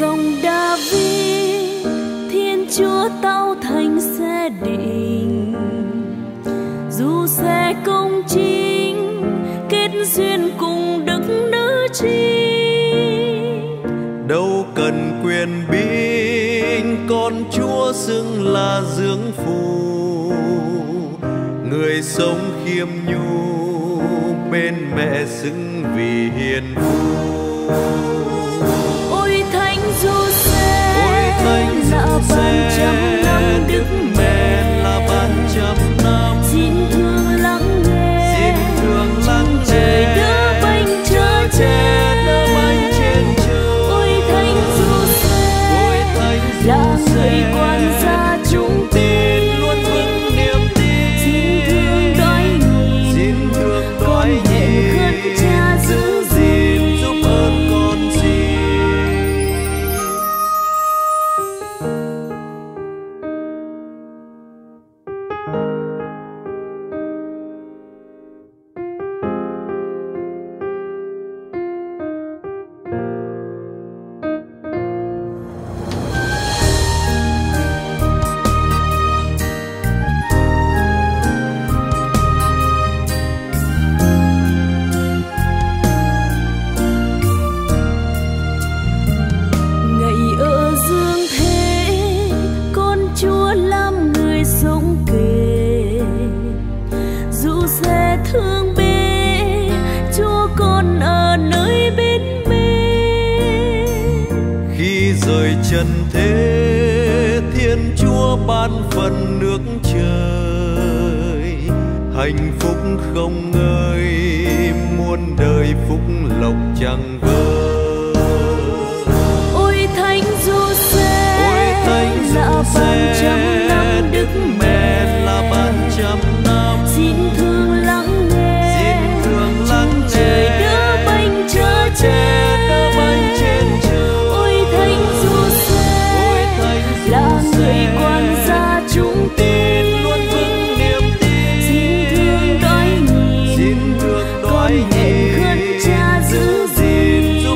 Dòng Đa Vi, Thiên Chúa tạo thành sẽ định, dù sẽ công chính kết duyên cùng Đức Nữ Tri. Đâu cần quyền binh, con Chúa xưng là dưỡng phù, người sống khiêm nhu bên mẹ xứng vì hiền phu. Ôi Thánh Giuse, ôi Thánh Giuse, Đức mẹ là ban trăm năm, xin thương lắng nghe, xin thương lắng nghe, đưa bánh chữa chết, đưa bánh trên trời. Ôi Thánh Giuse, ôi Thánh Giuse, là người quan gia chúng tin luôn vững niềm tin, xin thương đói nhìn, xin thương đói nhìn, khất cha giữ gìn giúp ơn con xin. Trần thế Thiên Chúa ban phần nước trời, hạnh phúc không ngơi muôn đời, phúc lộc chẳng vơi. Ôi Thánh Giuse, ôi Thánh Giuse, Đức mẹ là ban trăm năm, xin thương lắng nghe, xin thương lắng nghe, đưa bánh chữa chết, đưa bánh trên trời. Là người quan gia chúng tin luôn vững niềm tin, xin thương đói nhìn, xin thương đói nhìn, khất cha giữ gìn.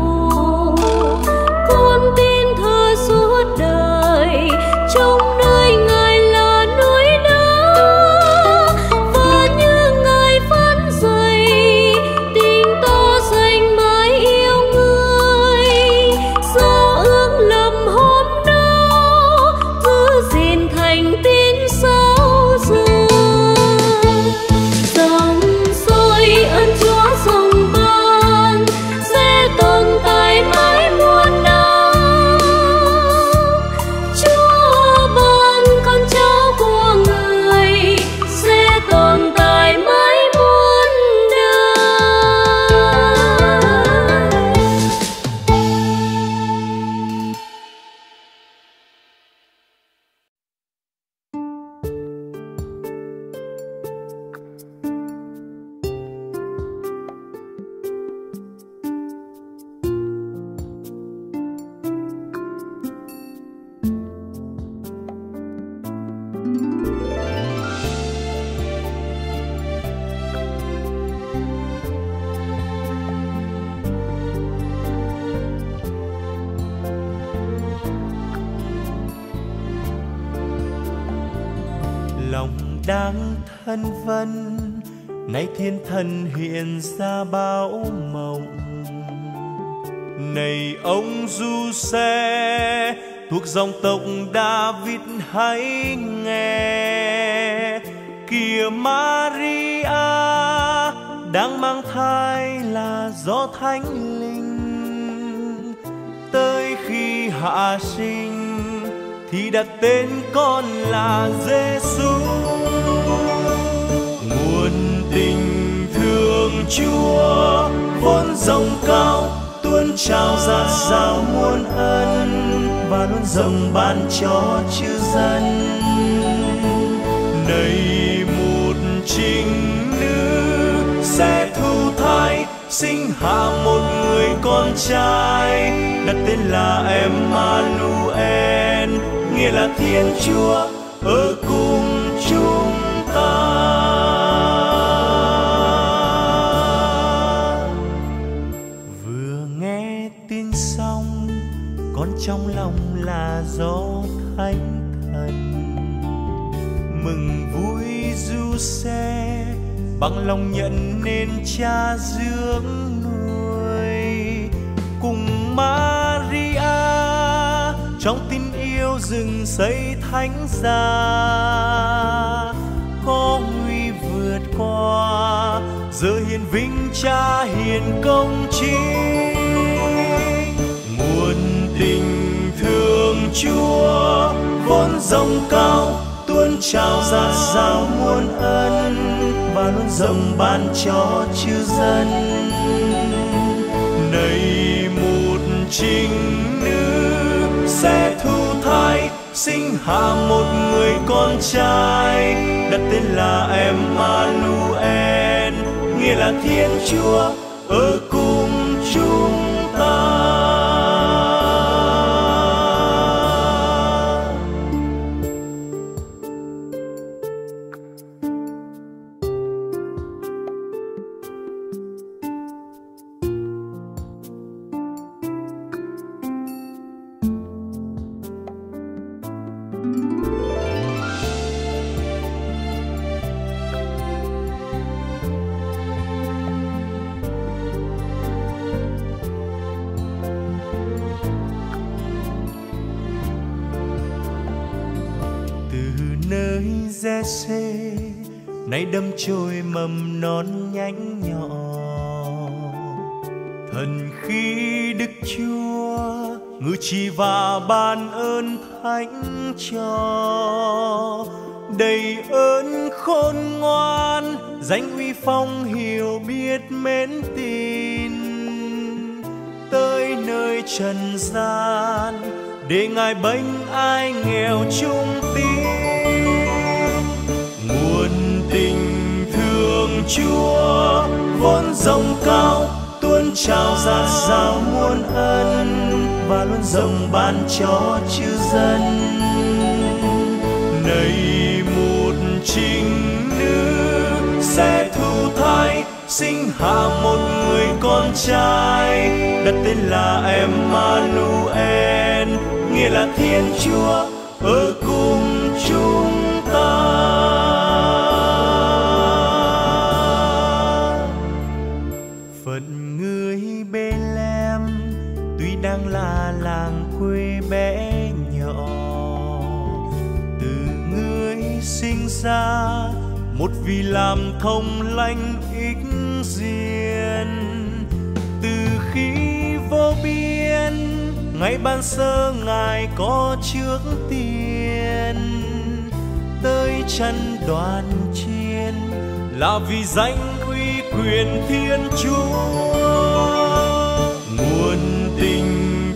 đang thân vân, nay thiên thần hiện ra báo mộng. Này ông Giuse, thuộc dòng tộc David hãy nghe, kìa Maria đang mang thai là do Thánh Linh. Tới khi hạ sinh thì đặt tên con là Giêsu. Nguồn tình thương Chúa vốn dâng cao tuôn trào ra sao muôn ân, và luôn dâng ban cho chư dân. Này một trinh nữ sẽ thụ thai, sinh hạ một người con trai, đặt tên là Emmanuel, nghĩa là Thiên Chúa ở cùng chúng ta. Vừa nghe tin xong, con trong lòng là do Thánh Thần mừng vui Giuse, bằng lòng nhận nên Cha dưỡng nuôi. Cùng Maria trong tin yêu rừng xây thánh gia, khó nguy vượt qua giờ hiền vinh Cha hiền công chính. Nguồn tình thương Chúa vốn dâng cao tuôn trào ra sao muôn ân, và luôn dâng ban cho chư dân. Này một trinh nữ sẽ thụ thai, sinh hạ một người con trai, đặt tên là Emmanuel, nghĩa là Thiên Chúa ở cùng chúng ta. Giê-xê nay đâm chồi mầm non nhánh nhỏ, thần khí Đức Chúa ngự trị và ban ơn thánh cho. Đầy ơn khôn ngoan, danh uy phong hiểu biết mến tin, tới nơi trần gian để Ngài bênh ai nghèo chung tin. Tình thương Chúa vốn dâng cao tuôn trào ra sao muôn ân, và luôn dâng ban cho chư dân. Này một trinh nữ sẽ thụ thai, sinh hạ một người con trai, đặt tên là Emmanuel, nghĩa là Thiên Chúa ở cùng chúng ta. Phận người Bê-lem tuy đang là làng quê bé nhỏ, từ người sinh ra một vì làm thông lanh ích duyên. Từ khi vô biên ngày ban sơ Ngài có trước tiên, tới chân đoàn chiên là vì danh uy quyền Thiên Chúa. Nguồn tình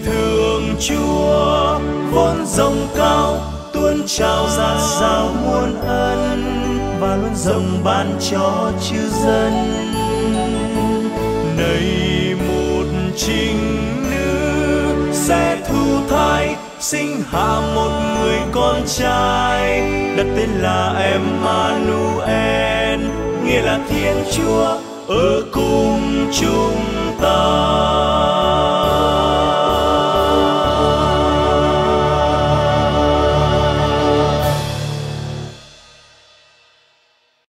thương Chúa vốn dâng cao tuôn trào ra sao muôn ân, và luôn dâng ban cho chư dân. Này một trinh nữ sẽ thụ thai, sinh hạ một người con trai, đặt tên là Emmanuel, nghĩa là Thiên Chúa ở cùng chúng ta.